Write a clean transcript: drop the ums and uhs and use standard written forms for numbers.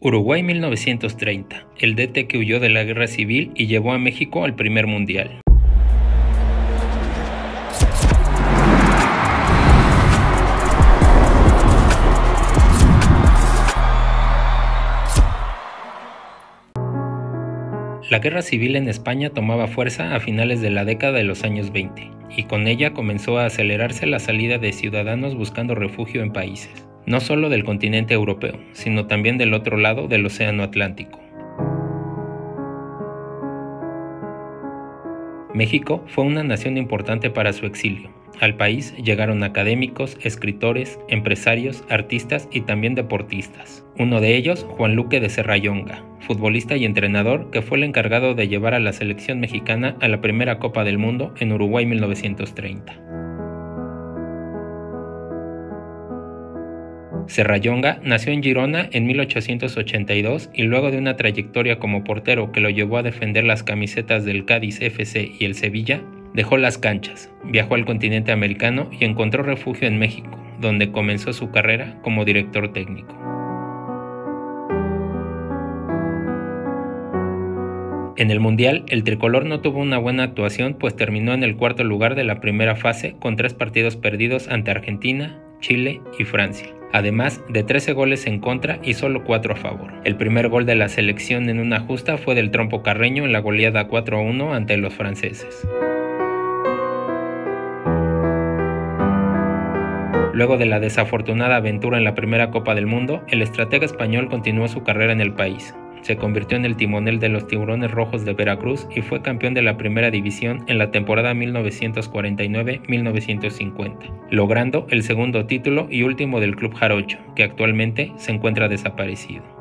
Uruguay 1930, el DT que huyó de la guerra civil y llevó a México al primer mundial. La guerra civil en España tomaba fuerza a finales de la década de los años 20, y con ella comenzó a acelerarse la salida de ciudadanos buscando refugio en países, no solo del continente europeo, sino también del otro lado del Océano Atlántico. México fue una nación importante para su exilio. Al país llegaron académicos, escritores, empresarios, artistas y también deportistas. Uno de ellos, Juan Luque de Serrallonga, futbolista y entrenador que fue el encargado de llevar a la selección mexicana a la primera Copa del Mundo en Uruguay 1930. Serrallonga nació en Girona en 1882 y luego de una trayectoria como portero que lo llevó a defender las camisetas del Cádiz FC y el Sevilla, dejó las canchas, viajó al continente americano y encontró refugio en México, donde comenzó su carrera como director técnico. En el Mundial, el tricolor no tuvo una buena actuación, pues terminó en el cuarto lugar de la primera fase con 3 partidos perdidos ante Argentina, Chile y Francia, además de 13 goles en contra y solo 4 a favor. El primer gol de la selección en una justa fue del Trompo Carreño en la goleada 4-1 ante los franceses. Luego de la desafortunada aventura en la primera Copa del Mundo, el estratega español continuó su carrera en el país. Se convirtió en el timonel de los Tiburones Rojos de Veracruz y fue campeón de la Primera División en la temporada 1949-1950, logrando el segundo título y último del club jarocho, que actualmente se encuentra desaparecido.